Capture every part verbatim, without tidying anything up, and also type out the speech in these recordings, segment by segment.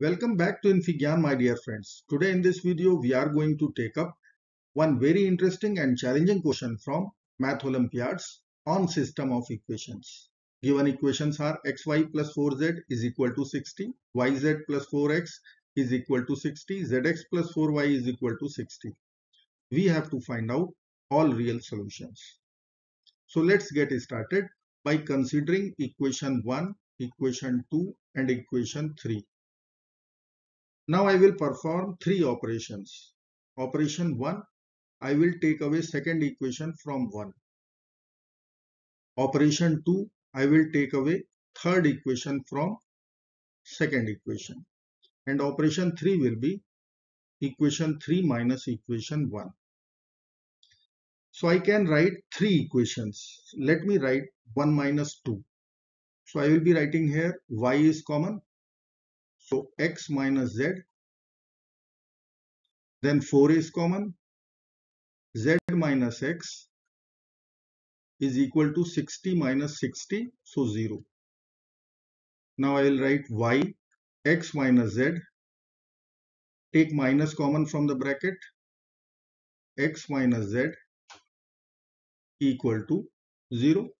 Welcome back to infyGyan, my dear friends. Today in this video we are going to take up one very interesting and challenging question from Math Olympiads on system of equations. Given equations are xy plus four z is equal to sixty, yz plus four x is equal to sixty, zx plus four y is equal to sixty. We have to find out all real solutions. So let's get started by considering equation one, equation two and equation three. Now I will perform three operations. Operation one, I will take away second equation from one. Operation two, I will take away third equation from second equation. And operation three will be equation three minus equation one. So I can write three equations. Let me write one minus two. So I will be writing here y is common. So x minus z, then four is common, z minus x is equal to sixty minus sixty, so zero. Now I will write y, x minus z, take minus common from the bracket, x minus z equal to zero.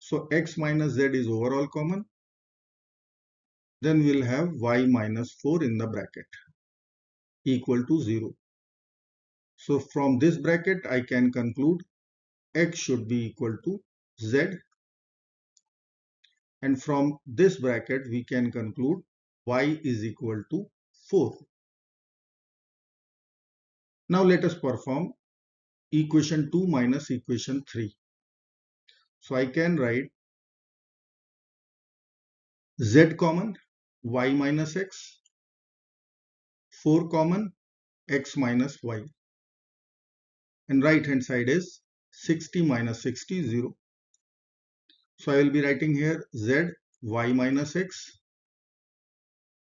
So x minus z is overall common. Then we will have y minus four in the bracket equal to zero. So from this bracket I can conclude x should be equal to z, and from this bracket we can conclude y is equal to four. Now let us perform equation two minus equation three. So I can write z common, y minus x, four common, x minus y, and right hand side is sixty minus sixty, zero. So I will be writing here z, y minus x,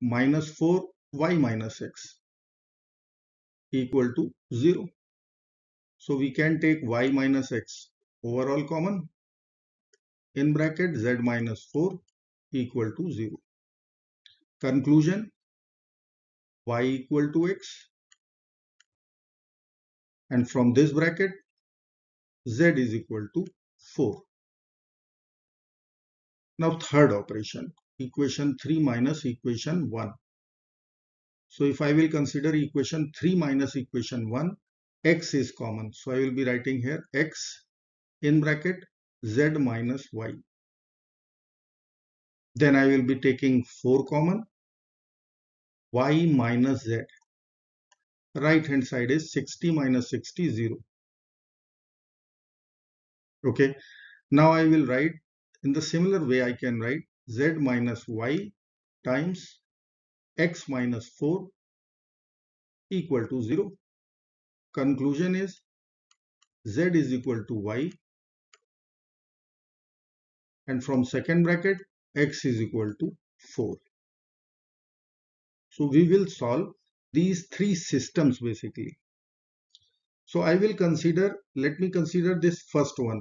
minus four, y minus x equal to zero. So we can take y minus x overall common, in bracket z minus four equal to zero. Conclusion, y equal to x, and from this bracket z is equal to four. Now third operation, equation three minus equation one. So if I will consider equation three minus equation one, x is common. So I will be writing here x in bracket z minus y. Then I will be taking four common, y minus z. Right hand side is sixty minus sixty, zero. Okay. Now I will write in the similar way. I can write z minus y times x minus four equal to zero. Conclusion is z is equal to y, and from second bracket x is equal to four. So we will solve these three systems basically. So I will consider, let me consider this first one.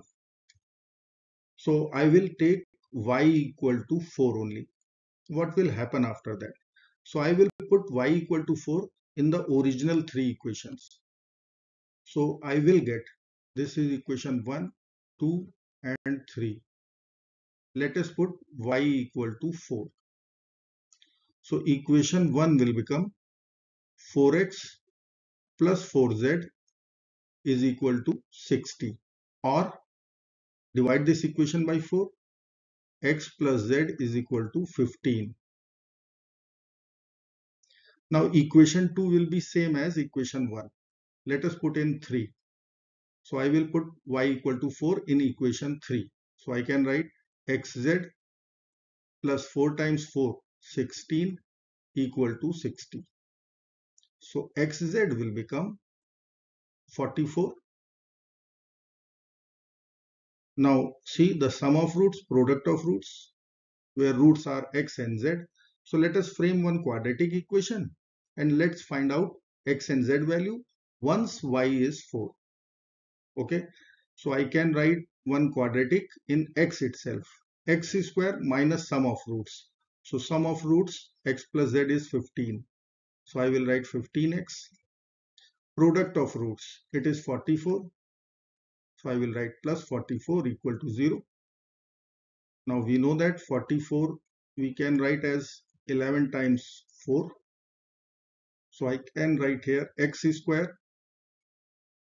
So I will take y equal to four only. What will happen after that? So I will put y equal to four in the original three equations. So I will get, this is equation one, two and three. Let us put y equal to four. So equation one will become four x plus four z is equal to sixty, or divide this equation by four, x plus z is equal to fifteen. Now equation two will be same as equation one. Let us put in three. So I will put y equal to four in equation three. So I can write xz plus four times four, sixteen equal to sixty. So xz will become forty-four. Now see the sum of roots, product of roots, where roots are x and z. So let us frame one quadratic equation and let's find out x and z value once y is four. Okay, so I can write one quadratic in x itself, x square minus sum of roots. So sum of roots x plus z is fifteen. So I will write fifteen x. Product of roots, it is forty-four. So I will write plus forty-four equal to zero. Now we know that forty-four we can write as eleven times four. So I can write here x square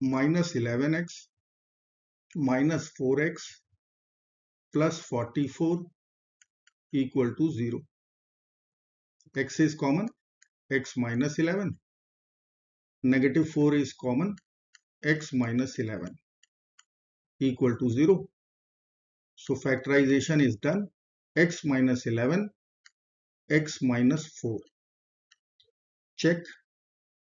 minus eleven x minus four x plus forty-four equal to zero. X is common, x minus eleven. Negative four is common, x minus eleven equal to zero. So factorization is done. X minus eleven, x minus four. Check,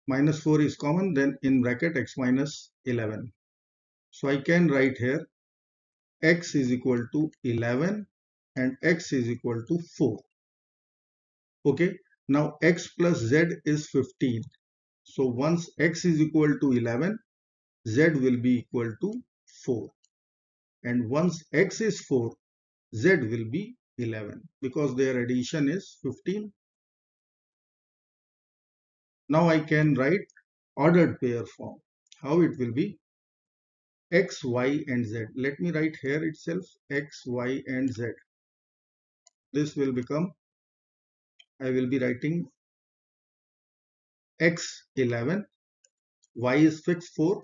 minus four is common, then in bracket x minus eleven. So I can write here x is equal to eleven and x is equal to four. Okay, now x plus z is fifteen. So once x is equal to eleven, z will be equal to four. And once x is four, z will be eleven because their addition is fifteen. Now I can write ordered pair form. How it will be? X, y and z. Let me write here itself x, y and z. This will become, I will be writing x eleven, y is fixed four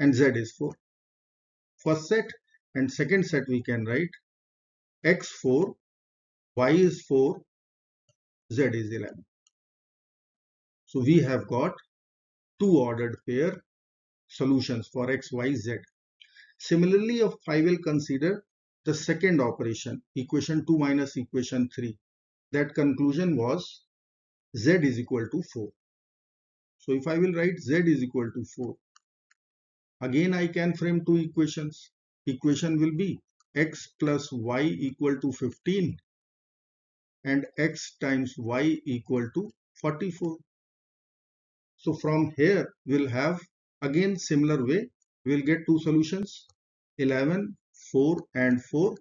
and z is four. First set and second set we can write x four, y is four, z is eleven. So we have got two ordered pair solutions for x, y, z. Similarly, if I will consider the second operation, equation two minus equation three, that conclusion was z is equal to four. So if I will write z is equal to four, again I can frame two equations. Equation will be x plus y equal to fifteen and x times y equal to forty-four. So from here we'll have again similar way, we'll get two solutions, eleven, four and four.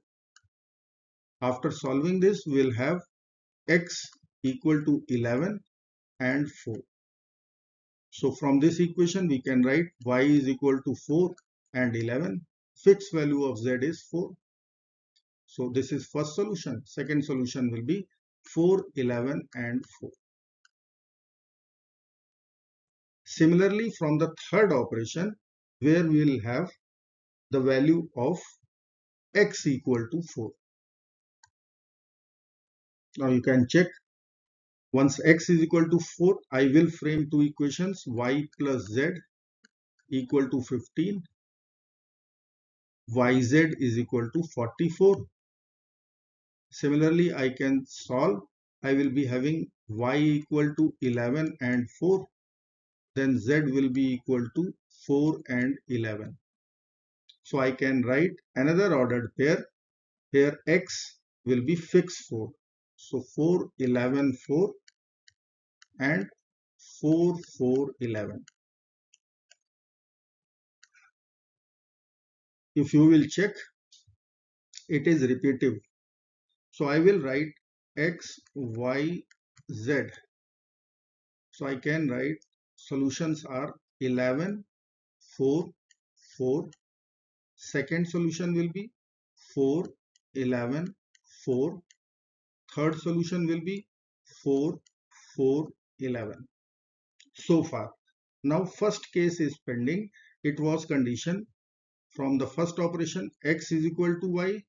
After solving this, we'll have x equal to eleven and four. So from this equation we can write y is equal to four and eleven. Fixed value of z is four. So this is first solution. Second solution will be four, eleven and four. Similarly, from the third operation where we will have the value of x equal to four. Now you can check. Once x is equal to four, I will frame two equations, y plus z equal to fifteen, yz is equal to forty-four. Similarly, I can solve. I will be having y equal to eleven and four. Then z will be equal to four and eleven. So I can write another ordered pair. Here x will be fixed four. So four, eleven, four and four, four, eleven. If you will check, it is repetitive. So I will write x, y, z. So I can write solutions are eleven, four, four. Second solution will be four, eleven, four. Third solution will be four, four, eleven. So far. Now first case is pending. It was condition from the first operation x is equal to y,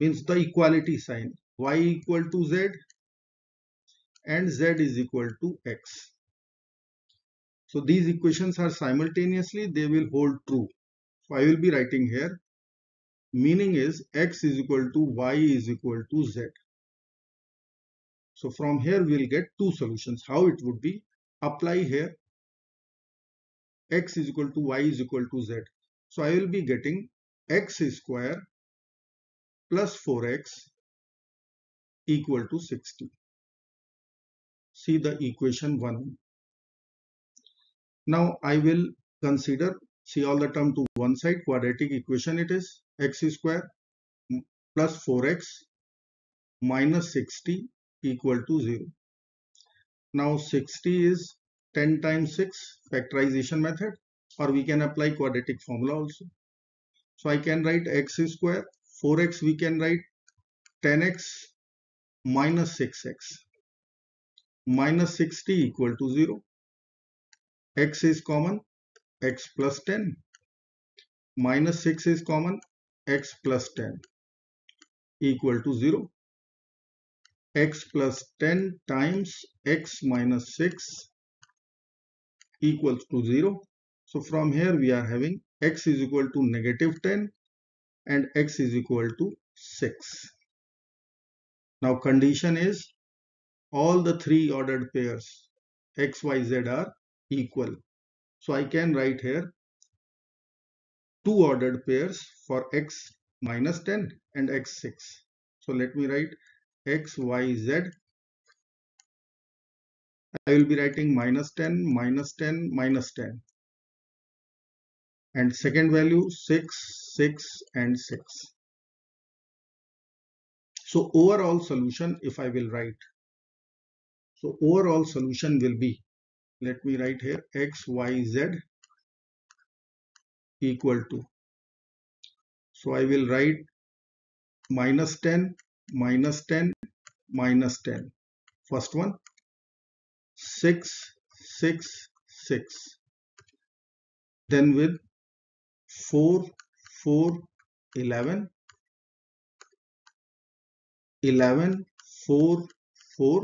means the equality sign, y equal to z and z is equal to x. So these equations are simultaneously, they will hold true. So I will be writing here, meaning is x is equal to y is equal to z. So from here we will get two solutions. How it would be? Apply here x is equal to y is equal to z. So I will be getting x square plus four x equal to sixty. See the equation one. Now I will consider, see all the term to one side, quadratic equation it is, x square plus four x minus sixty equal to zero. Now sixty is ten times six factorization method, or we can apply quadratic formula also. So I can write x square, four x we can write ten x minus six x. Minus sixty equal to zero. X is common, x plus ten. Minus six is common, x plus ten equal to zero. X plus ten times x minus six equals to zero. So from here we are having x is equal to negative ten and x is equal to six. Now condition is all the three ordered pairs x, y, z are equal. So I can write here two ordered pairs for x minus ten and x six. So let me write x, y, z. I will be writing minus ten, minus ten, minus ten. And second value six, six and six. So overall solution, if I will write. So overall solution will be, let me write here x, y, z equal to. So I will write minus ten, minus ten, minus ten. First one, six, six, six. Then with four, four, eleven. eleven, four, four.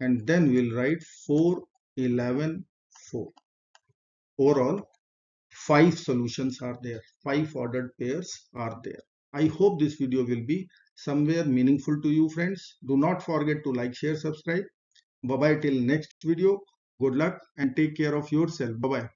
And then we'll write four, eleven, four. Overall, five solutions are there. five ordered pairs are there. I hope this video will be somewhere meaningful to you, friends. Do not forget to like, share, subscribe. Bye-bye till next video. Good luck and take care of yourself. Bye-bye.